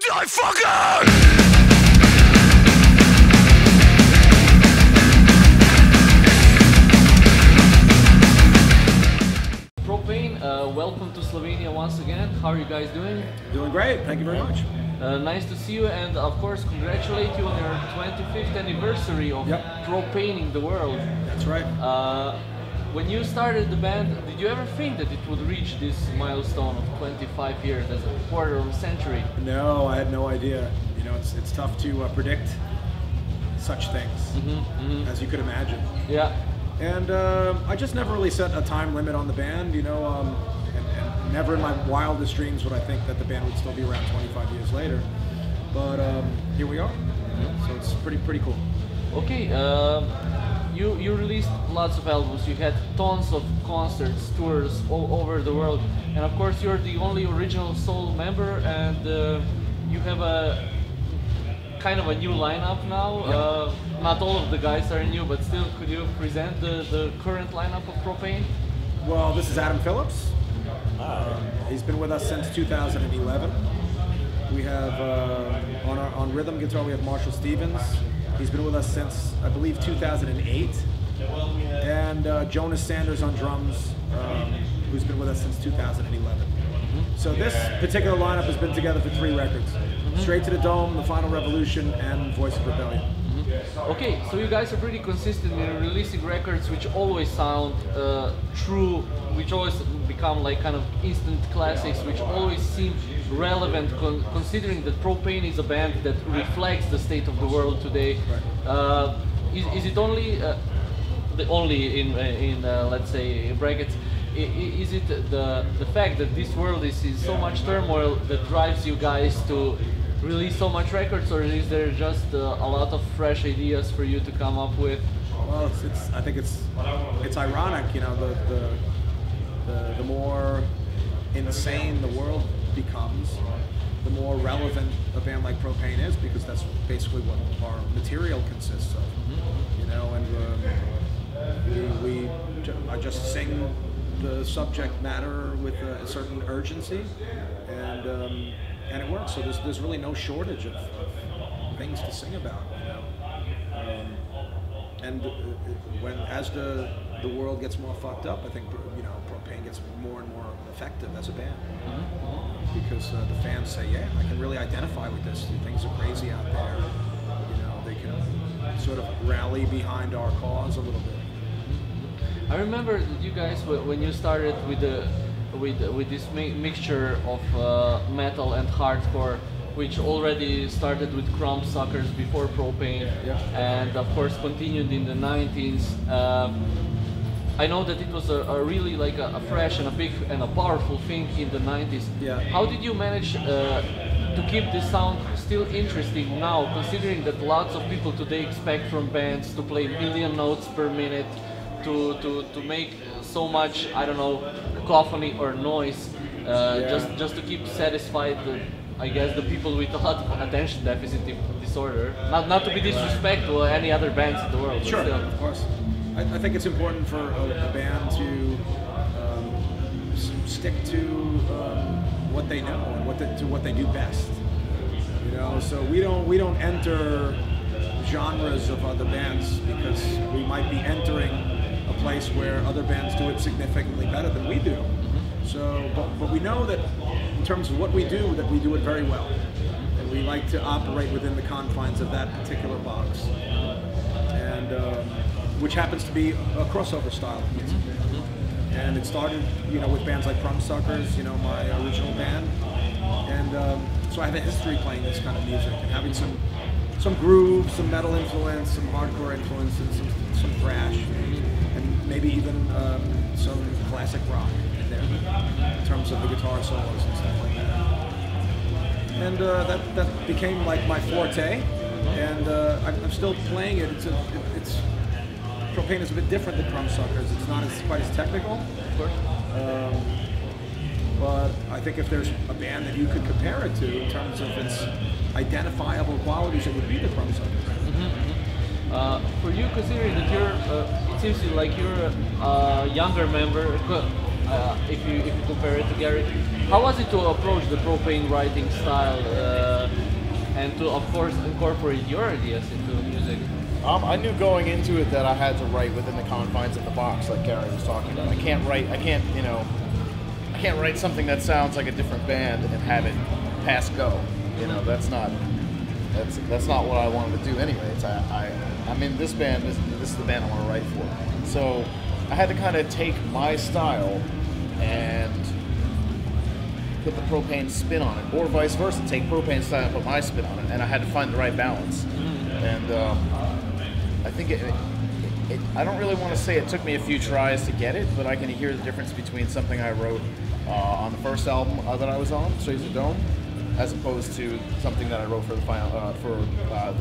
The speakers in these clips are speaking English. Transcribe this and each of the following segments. Die fucking! Pro-Pain, welcome to Slovenia once again. How are you guys doing? Doing great, thank you very much. Nice to see you, and of course congratulate you on your 25th anniversary of Pro-Paining the world. That's right. When you started the band, did you ever think that it would reach this milestone of 25 years, as a quarter of a century? No, I had no idea. You know, it's tough to predict such things, as you could imagine. Yeah. And I just never really set a time limit on the band, you know, and never in my wildest dreams would I think that the band would still be around 25 years later. But here we are, so it's pretty cool. Okay, you released lots of albums, you had tons of concerts, tours all over the world, and of course you're the only original soul member, and you have a kind of a new lineup now. Not all of the guys are new, but still, could you present the current lineup of Pro-Pain? Well, this is Adam Phillips. He's been with us since 2011. We have on rhythm guitar we have Marshall Stevens. He's been with us since, I believe, 2008. And Jonas Sanders on drums, who's been with us since 2011. So this particular lineup has been together for 3 records. Straight to the Dome, The Final Revolution, and Voice of Rebellion. Okay, so you guys are pretty consistent in releasing records which always sound true, which always become like kind of instant classics, which always seem relevant, considering that Pro-Pain is a band that reflects the state of the world today. Is it only, let's say, in brackets, is it the fact that this world is in so much turmoil that drives you guys to release so much records, or is there just a lot of fresh ideas for you to come up with? Well, I think it's ironic, you know, the more insane the world becomes, the more relevant a band like Pro-Pain is, because that's basically what our material consists of, you know, and I just sing the subject matter with a certain urgency, and it works. So there's really no shortage of things to sing about, you know? And as the world gets more fucked up, I think, you know, Pro-Pain gets more and more effective as a band, because the fans say, yeah, I can really identify with this. Things are crazy out there, you know. They can sort of rally behind our cause a little bit. I remember that you guys, when you started with this mixture of metal and hardcore, which already started with Crumb Suckers before Pro-Pain, and of course continued in the 90s. I know that it was a really like a fresh and a big and a powerful thing in the 90s. How did you manage to keep this sound still interesting now, considering that lots of people today expect from bands to play a million notes per minute, to make so much, I don't know, cacophony or noise, just to keep satisfied, I guess, the people with a lot of attention deficit disorder. Not to be disrespectful any other bands in the world. Sure, of course. I think it's important for a band to stick to what they know and to what they do best. You know, so we don't enter genres of other bands, because we might be entering a place where other bands do it significantly better than we do. So, but we know that in terms of what we do, that we do it very well, and we like to operate within the confines of that particular box, and which happens to be a crossover style of music. And it started, you know, with bands like Crumb Suckers, you know, my original band, and so I have a history playing this kind of music and having some groove, some metal influence, some hardcore influence, and some thrash, and maybe even some classic rock in there, in terms of the guitar solos and stuff like that. And that became like my forte, and I'm still playing it. Pro-Pain is a bit different than Crumb Suckers. It's not quite as technical, of course. But I think if there's a band that you could compare it to in terms of its identifiable qualities, it would be the Crumb Suckers. For you, considering that you're, it seems like you're a younger member, if you compare it to Gary, how was it to approach the Pro-Pain writing style? and to, of course, incorporate your ideas into music? I knew going into it that I had to write within the confines of the box, like Gary was talking about. I can't write something that sounds like a different band and have it pass go. You know, that's not what I wanted to do anyway. I'm in this band. This is the band I want to write for. So I had to kind of take my style and put the Pro-Pain spin on it, or vice versa, take Pro-Pain's style and put my spin on it. And I had to find the right balance. And I think it I don't really want to say it took me a few tries to get it, but I can hear the difference between something I wrote on the first album that I was on, Straight to the Dome, as opposed to something that I wrote for the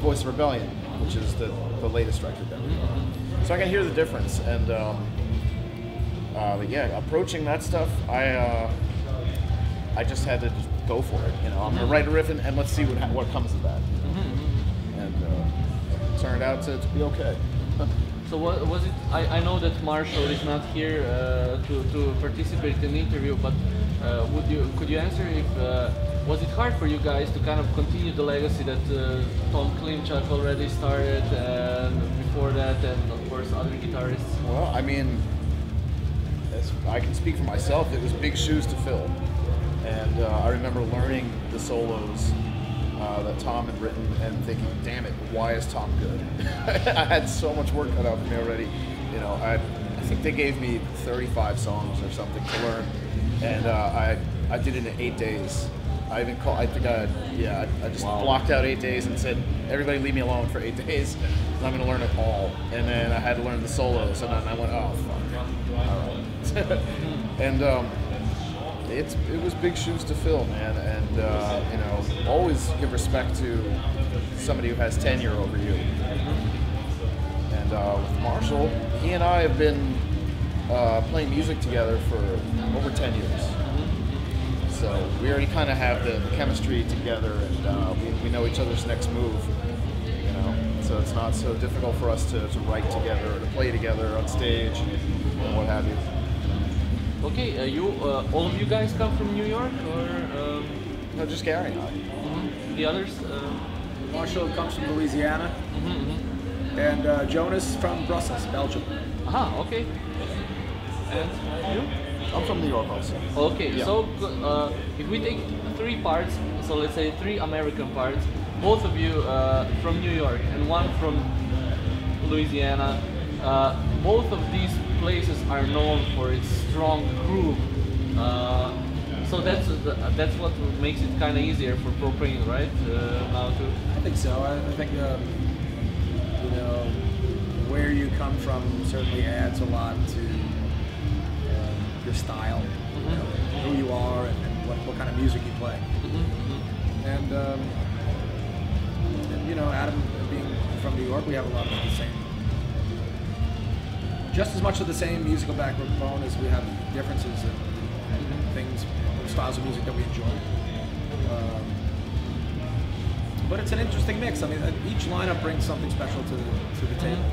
Voice of Rebellion, which is the latest record that we wrote. So I can hear the difference, and but yeah, approaching that stuff, I just had to just go for it. You know, I'm gonna write a riff and let's see what comes of that. And it turned out to be okay. So what was it? I know that Marshall is not here to participate in the interview, but could you answer if? Was it hard for you guys to kind of continue the legacy that Tom Klimchuk already started, and before that, and of course other guitarists? Well, I mean, as I can speak for myself, it was big shoes to fill. And I remember learning the solos that Tom had written and thinking, damn it, why is Tom good? I had so much work cut out for me already. You know, I think they gave me 35 songs or something to learn. And I did it in 8 days. I even called, blocked out 8 days and said, everybody leave me alone for 8 days, and I'm going to learn it all. And then I had to learn the solos, and then I went, oh, fuck. All right. And it was big shoes to fill, man. And, you know, always give respect to somebody who has tenure over you. And with Marshall, he and I have been playing music together for over 10 years. So we already kind of have the chemistry together, and we know each other's next move, you know. So it's not so difficult for us to write together, or to play together on stage, and what have you. Okay, all of you guys come from New York, or? No, just Gary and I. The others? Marshall comes from Louisiana, and Jonas from Brussels, Belgium. Aha, okay. And you? I'm from New York also. Okay, yeah. So if we take three parts, so let's say three American parts, both of you from New York and one from Louisiana, both of these places are known for its strong groove. So that's what makes it kind of easier for Pro-Pain, right? Now too. I think so. I think you know, where you come from certainly adds a lot to your style, you know, who you are, and what kind of music you play. And you know, Adam being from New York, we have a lot of the same, just as much of the same musical backbone as we have differences in things, styles of music that we enjoy. But it's an interesting mix. I mean, each lineup brings something special to the table.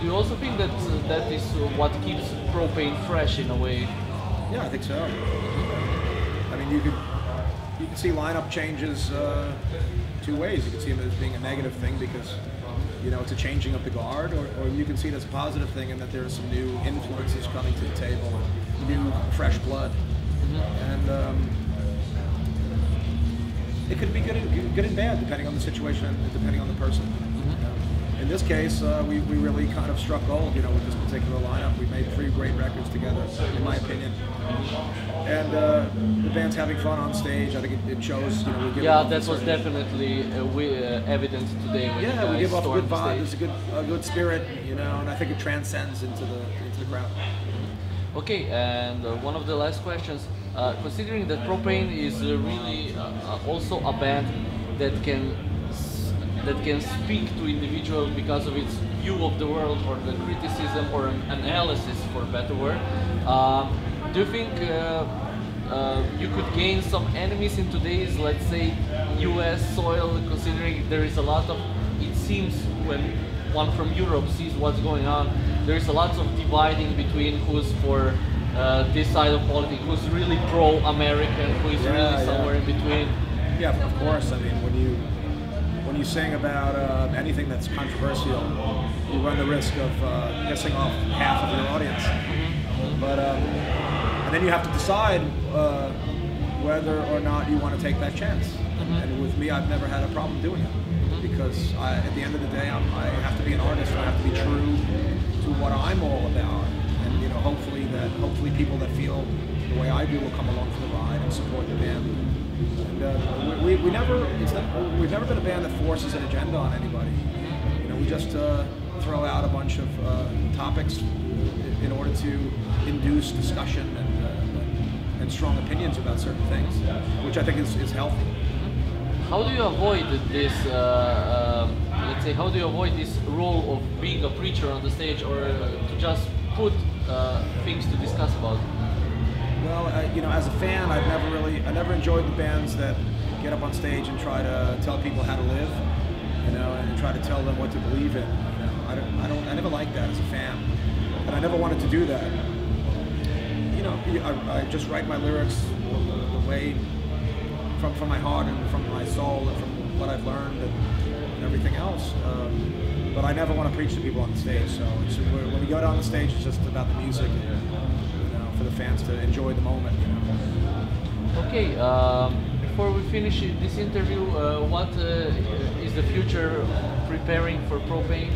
Do you also think that that is what keeps Pro-Pain fresh in a way? Yeah, I think so. I mean, you can see lineup changes two ways. You can see it as being a negative thing because, you know, it's a changing of the guard, or you can see it as a positive thing in that there are some new influences coming to the table, new fresh blood, and it could be good and bad depending on the situation and depending on the person. In this case, we really kind of struck gold, you know, with this particular lineup. We made three great records together, in my opinion. And the band's having fun on stage. I think it shows, you know, we give up. Yeah, that was definitely evident today. Yeah, we give off a good vibe. There's a good spirit, you know, and I think it transcends into the crowd. Okay, and one of the last questions. Considering that Pro-Pain is really also a band that can speak to individuals because of its view of the world, or the criticism, or an analysis, for a better word. Do you think you could gain some enemies in today's, let's say, US soil, considering there is a lot of, it seems when one from Europe sees what's going on, there is a lot of dividing between who's for this side of politics, who's really pro-American, who is really somewhere in between? Yeah, of course. I mean, when you you sing about anything that's controversial, you run the risk of pissing off half of your audience. But and then you have to decide whether or not you want to take that chance. And with me, I've never had a problem doing it, because at the end of the day, I have to be an artist. I have to be true to what I'm all about. And you know, hopefully people that feel the way I do will come along for the ride and support the band. And we've never been a band that forces an agenda on anybody. You know, we just throw out a bunch of topics in order to induce discussion and strong opinions about certain things, which I think is healthy. How do you avoid this? Let's say, how do you avoid this role of being a preacher on the stage, or to just put things to discuss about? Well, you know, as a fan, I never enjoyed the bands that get up on stage and try to tell people how to live, you know, and try to tell them what to believe in. You know, I never liked that as a fan, and I never wanted to do that. You know, I just write my lyrics the way from my heart and from my soul and from what I've learned and everything else. But I never want to preach to people on the stage. So when we go down the stage, it's just about the music. For the fans to enjoy the moment, you know. Okay, before we finish this interview, what is the future preparing for Pro-Pain?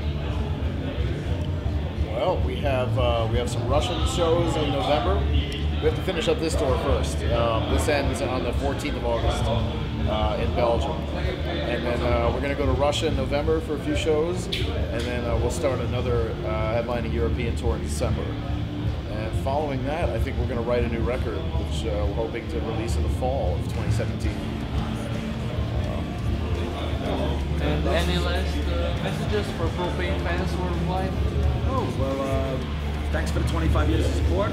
Well, we have some Russian shows in November. We have to finish up this tour first. This ends on the 14th of August in Belgium, and then we're going to go to Russia in November for a few shows, and then we'll start another headlining European tour in December. And following that, I think we're going to write a new record, which we're hoping to release in the fall of 2017. And any last messages for Pro-Pain fans worldwide? Oh, well, thanks for the 25 years of support.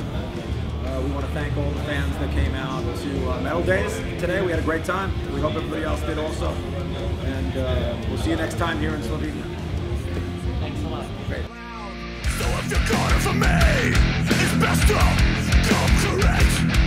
We want to thank all the fans that came out to Metal Days today. We had a great time. We hope everybody else did also. And we'll see you next time here in Slovenia. Thanks a lot. Great. So if you're calling for me, it's best to come correct.